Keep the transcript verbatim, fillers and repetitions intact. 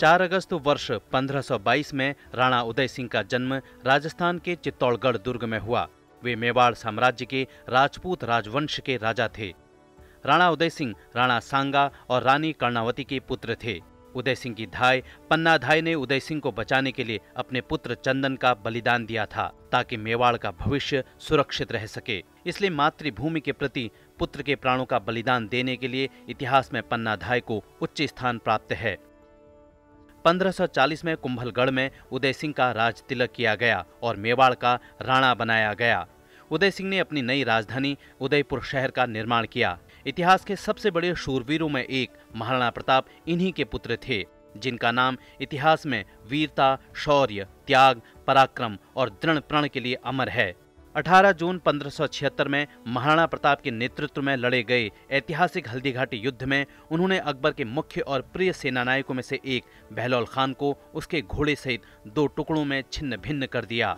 चार अगस्त वर्ष पंद्रह सौ बाईस में राणा उदय सिंह का जन्म राजस्थान के चित्तौड़गढ़ दुर्ग में हुआ। वे मेवाड़ साम्राज्य के राजपूत राजवंश के राजा थे। राणा उदय सिंह राणा सांगा और रानी कर्णावती के पुत्र थे। उदय सिंह की धाय पन्नाधाय ने उदय सिंह को बचाने के लिए अपने पुत्र चंदन का बलिदान दिया था ताकि मेवाड़ का भविष्य सुरक्षित रह सके। इसलिए मातृभूमि के प्रति पुत्र के प्राणों का बलिदान देने के लिए इतिहास में पन्नाधाय को उच्च स्थान प्राप्त है। पंद्रह सौ चालीस में कुंभलगढ़ में उदय सिंह का राज तिलक किया गया और मेवाड़ का राणा बनाया गया। उदय सिंह ने अपनी नई राजधानी उदयपुर शहर का निर्माण किया। इतिहास के सबसे बड़े शूरवीरों में एक महाराणा प्रताप इन्हीं के पुत्र थे, जिनका नाम इतिहास में वीरता, शौर्य, त्याग, पराक्रम और दृढ़ प्रण के लिए अमर है। अठारह जून पंद्रह सौ छिहत्तर में महाराणा प्रताप के नेतृत्व में लड़े गए ऐतिहासिक हल्दीघाटी युद्ध में उन्होंने अकबर के मुख्य और प्रिय सेनानायकों में से एक बहलोल खान को उसके घोड़े सहित दो टुकड़ों में छिन्न भिन्न कर दिया।